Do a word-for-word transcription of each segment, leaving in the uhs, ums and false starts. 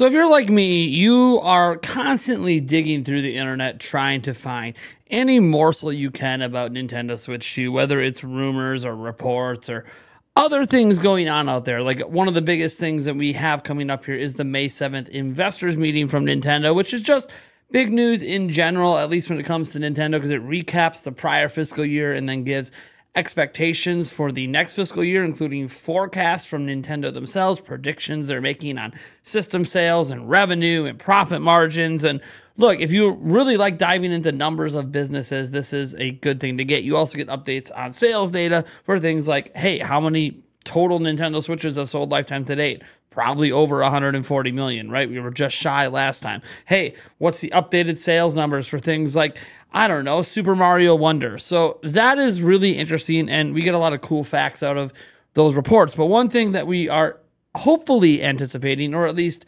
So if you're like me, you are constantly digging through the internet trying to find any morsel you can about Nintendo Switch two, whether it's rumors or reports or other things going on out there. Like, one of the biggest things that we have coming up here is the May seventh investors meeting from Nintendo, which is just big news in general, at least when it comes to Nintendo, because it recaps the prior fiscal year and then gives expectations for the next fiscal year, including forecasts from Nintendo themselves, predictions they're making on system sales and revenue and profit margins. And look, if you really like diving into numbers of businesses, this is a good thing to get. You also get updates on sales data for things like, hey, how many total Nintendo Switches have sold lifetime to date? Probably over one hundred forty million, right? We were just shy last time. Hey, what's the updated sales numbers for things like, I don't know, Super Mario Wonder? So that is really interesting, and we get a lot of cool facts out of those reports. But one thing that we are hopefully anticipating, or at least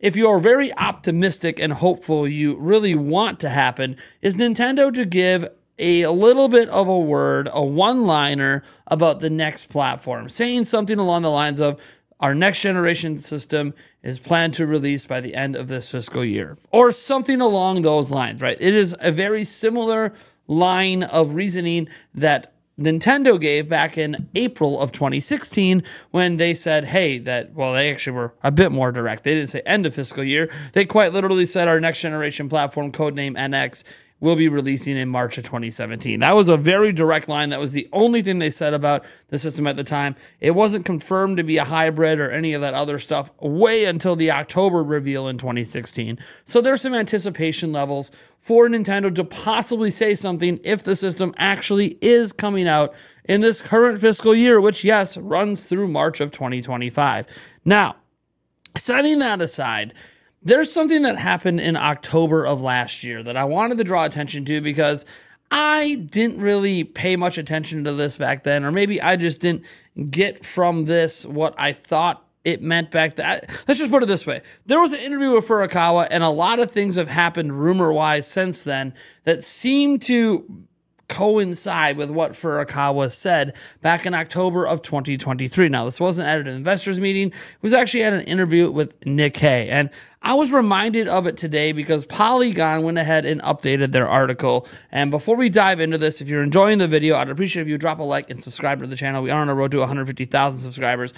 if you're very optimistic and hopeful you really want to happen, is Nintendo to give a little bit of a word, a one-liner about the next platform, saying something along the lines of, our next generation system is planned to release by the end of this fiscal year, or something along those lines, right? It is a very similar line of reasoning that Nintendo gave back in April of twenty sixteen when they said, hey, that, well, they actually were a bit more direct. They didn't say end of fiscal year. They quite literally said our next generation platform, codename N X, will be releasing in March of twenty seventeen. That was a very direct line. That was the only thing they said about the system at the time. It wasn't confirmed to be a hybrid or any of that other stuff way until the October reveal in twenty sixteen. So there's some anticipation levels for Nintendo to possibly say something if the system actually is coming out in this current fiscal year, which, yes, runs through March of twenty twenty-five. Now, setting that aside, there's something that happened in October of last year that I wanted to draw attention to because I didn't really pay much attention to this back then, or maybe I just didn't get from this what I thought it meant back then. Let's just put it this way. There was an interview with Furukawa, and a lot of things have happened rumor-wise since then that seem to coincide with what Furukawa said back in October of twenty twenty-three. Now, this wasn't at an investors meeting. It was actually at an interview with Nikkei, and I was reminded of it today because Polygon went ahead and updated their article. And before we dive into this, if you're enjoying the video, I'd appreciate if you drop a like and subscribe to the channel. We are on a road to one hundred fifty thousand subscribers.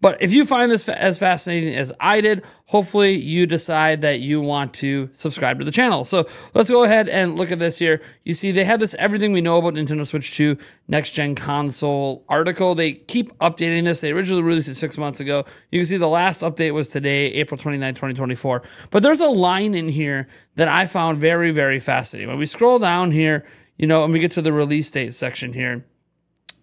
But if you find this as fascinating as I did, hopefully you decide that you want to subscribe to the channel. So let's go ahead and look at this here. You see, they had this everything we know about Nintendo Switch two next-gen console article. They keep updating this. They originally released it six months ago. You can see the last update was today, April twenty-ninth, twenty twenty-four. But there's a line in here that I found very, very fascinating. When we scroll down here, you know, and we get to the release date section here,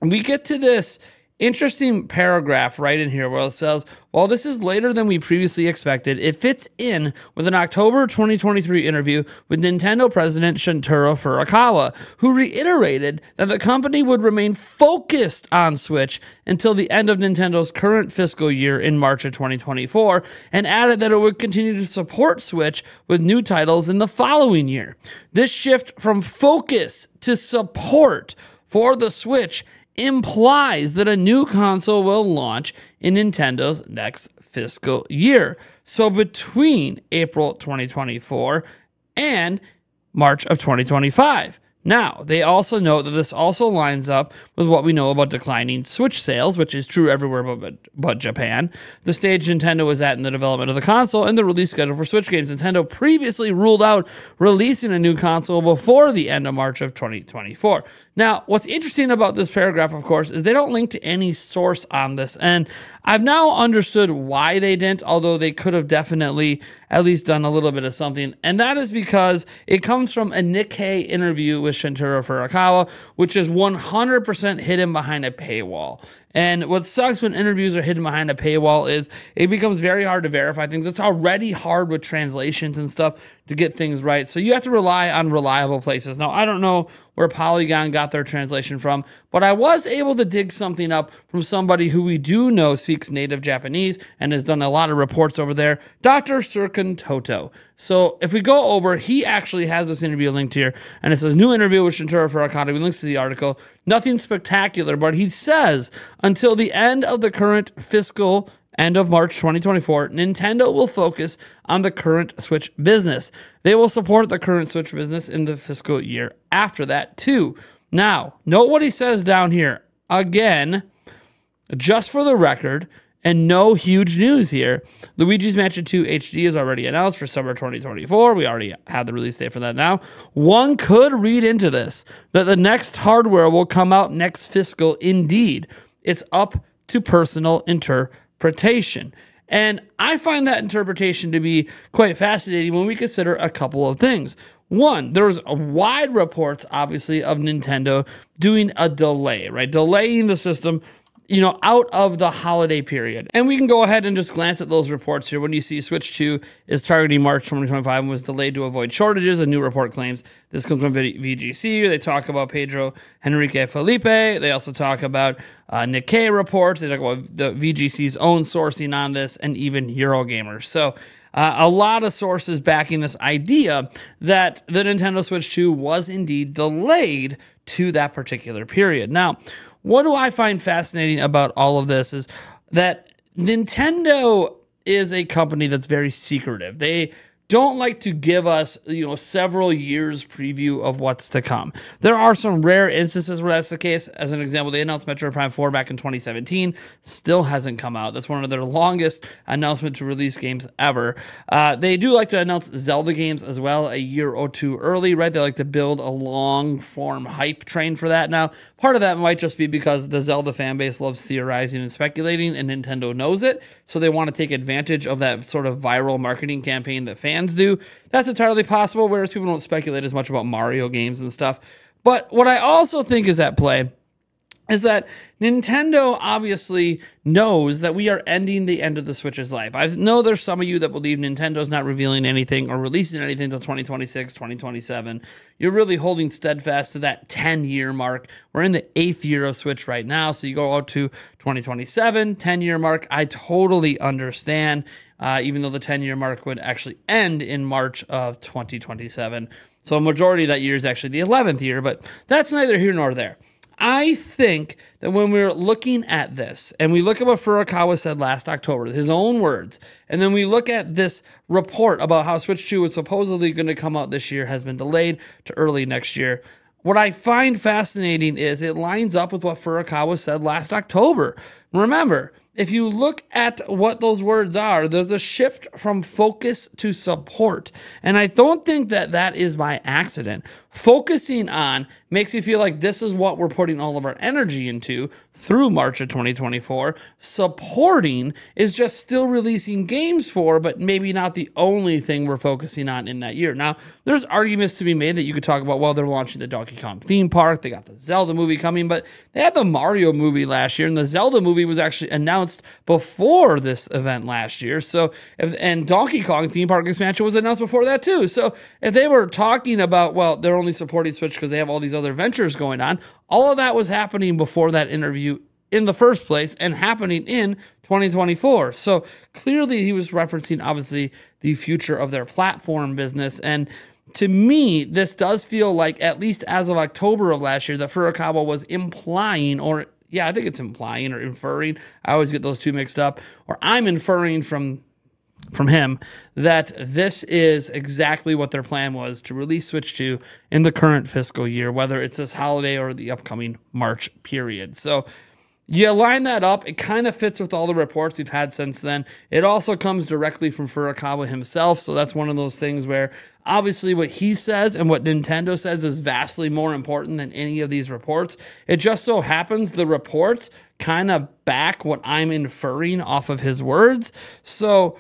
we get to this interesting paragraph right in here where it says, while this is later than we previously expected, it fits in with an October twenty twenty-three interview with Nintendo President Shuntaro Furukawa, who reiterated that the company would remain focused on Switch until the end of Nintendo's current fiscal year in March of twenty twenty-four, and added that it would continue to support Switch with new titles in the following year. This shift from focus to support for the Switch implies that a new console will launch in Nintendo's next fiscal year. So between April twenty twenty-four and March of twenty twenty-five. Now, they also note that this also lines up with what we know about declining Switch sales, which is true everywhere but, but Japan, the stage Nintendo was at in the development of the console, and the release schedule for Switch games. Nintendo previously ruled out releasing a new console before the end of March of twenty twenty-four. Now, what's interesting about this paragraph, of course, is they don't link to any source on this, and I've now understood why they didn't, although they could have definitely at least done a little bit of something, and that is because it comes from a Nikkei interview with Shuntaro Furukawa, which is one hundred percent hidden behind a paywall. And what sucks when interviews are hidden behind a paywall is it becomes very hard to verify things. It's already hard with translations and stuff to get things right. So you have to rely on reliable places. Now, I don't know where Polygon got their translation from, but I was able to dig something up from somebody who we do know speaks native Japanese and has done a lot of reports over there, Doctor Serkantoto. So if we go over, he actually has this interview linked here, and it says, new interview with Shuntaro Furukawa. We links to the article. Nothing spectacular, but he says, until the end of the current fiscal end of March twenty twenty-four, Nintendo will focus on the current Switch business. They will support the current Switch business in the fiscal year after that, too. Now, note what he says down here. Again, just for the record, and no huge news here, Luigi's Mansion two H D is already announced for summer twenty twenty-four. We already have the release date for that now. One could read into this that the next hardware will come out next fiscal. Indeed, it's up to personal interpretation. And I find that interpretation to be quite fascinating when we consider a couple of things. One, there's wide reports, obviously, of Nintendo doing a delay, right? Delaying the system, you know, out of the holiday period. And we can go ahead and just glance at those reports here. When you see Switch two is targeting March twenty twenty-five and was delayed to avoid shortages, a new report claims. This comes from V G C. They talk about Pedro Henrique Felipe. They also talk about uh, Nikkei reports. They talk about the V G C's own sourcing on this and even Eurogamer. So uh, a lot of sources backing this idea that the Nintendo Switch two was indeed delayed to that particular period. Now, what do I find fascinating about all of this is that Nintendo is a company that's very secretive. They don't like to give us, you know, several years preview of what's to come. There are some rare instances where that's the case. As an example, they announced Metroid Prime four back in twenty seventeen. Still hasn't come out. That's one of their longest announcement to release games ever. Uh, they do like to announce Zelda games as well a year or two early, right? They like to build a long-form hype train for that. Now, part of that might just be because the Zelda fan base loves theorizing and speculating, and Nintendo knows it, so they want to take advantage of that sort of viral marketing campaign that fans do. That's entirely possible, whereas people don't speculate as much about Mario games and stuff. But what I also think is at play is that Nintendo obviously knows that we are ending the end of the Switch's life. I know there's some of you that believe Nintendo's not revealing anything or releasing anything until twenty twenty-six, twenty twenty-seven. You're really holding steadfast to that ten-year mark. We're in the eighth year of Switch right now, so you go out to twenty twenty-seven, ten-year mark. I totally understand, uh, even though the ten-year mark would actually end in March of twenty twenty-seven. So a majority of that year is actually the eleventh year, but that's neither here nor there. I think that when we're looking at this, and we look at what Furukawa said last October, his own words, and then we look at this report about how Switch two is supposedly going to come out this year, has been delayed to early next year, what I find fascinating is it lines up with what Furukawa said last October. Remember, if you look at what those words are, there's a shift from focus to support. And I don't think that that is by accident. Focusing on makes you feel like this is what we're putting all of our energy into through March of twenty twenty-four. Supporting is just still releasing games for, but maybe not the only thing we're focusing on in that year. Now, there's arguments to be made that you could talk about, well, they're launching the Donkey Kong theme park, they got the Zelda movie coming, but they had the Mario movie last year, and the Zelda movie was actually announced before this event last year. So, if, and Donkey Kong theme park expansion was announced before that too. So if they were talking about, well, they're only supporting Switch because they have all these other ventures going on, all of that was happening before that interview in the first place and happening in twenty twenty-four. So clearly he was referencing, obviously, the future of their platform business. And to me, this does feel like, at least as of October of last year, that Furukawa was implying, or yeah, I think it's implying or inferring. I always get those two mixed up. Or I'm inferring from from him that this is exactly what their plan was to release Switch two in the current fiscal year, whether it's this holiday or the upcoming March period. So you line that up, it kind of fits with all the reports we've had since then. It also comes directly from Furukawa himself, so that's one of those things where obviously what he says and what Nintendo says is vastly more important than any of these reports. It just so happens the reports kind of back what I'm inferring off of his words. So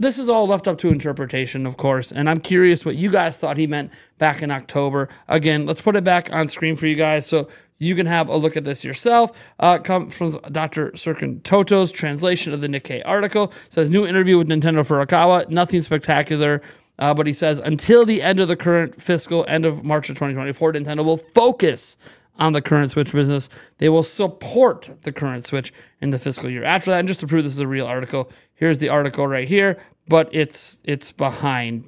this is all left up to interpretation, of course, and I'm curious what you guys thought he meant back in October. Again, let's put it back on screen for you guys so you can have a look at this yourself. Uh, comes from Doctor Serkantoto's translation of the Nikkei article. It says, new interview with Nintendo Furukawa, nothing spectacular. Uh, but he says, until the end of the current fiscal, end of March of twenty twenty-four, Nintendo will focus on the current Switch business. They will support the current Switch in the fiscal year after that. And just to prove this is a real article, here's the article right here, but it's it's behind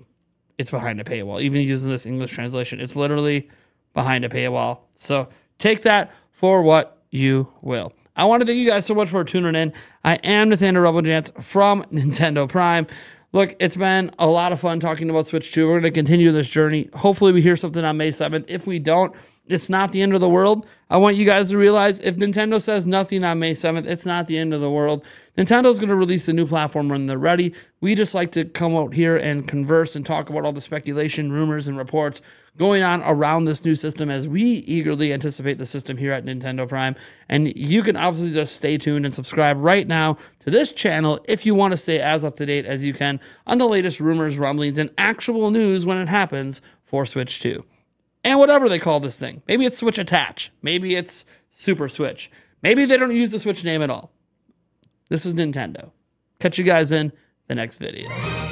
it's behind a paywall. Even using this English translation, it's literally behind a paywall. So take that for what you will. I want to thank you guys so much for tuning in. I am Nathaniel RebelJantz from Nintendo Prime. Look, it's been a lot of fun talking about Switch two. We're going to continue this journey. Hopefully we hear something on May seventh. If we don't, it's not the end of the world. I want you guys to realize if Nintendo says nothing on May seventh, it's not the end of the world. Nintendo's going to release a new platform when they're ready. We just like to come out here and converse and talk about all the speculation, rumors, and reports going on around this new system as we eagerly anticipate the system here at Nintendo Prime. And you can obviously just stay tuned and subscribe right now to this channel if you want to stay as up to date as you can on the latest rumors, rumblings, and actual news when it happens for Switch two. And whatever they call this thing. Maybe it's Switch Attach. Maybe it's Super Switch. Maybe they don't use the Switch name at all. This is Nintendo. Catch you guys in the next video.